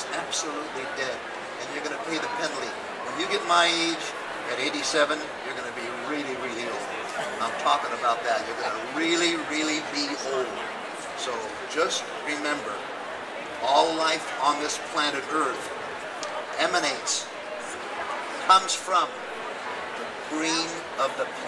It's absolutely dead, and you're going to pay the penalty. When you get my age, at 87, you're going to be really, really old. I'm talking about that. You're going to really, really be old. So just remember, all life on this planet Earth emanates, comes from the green of the planet.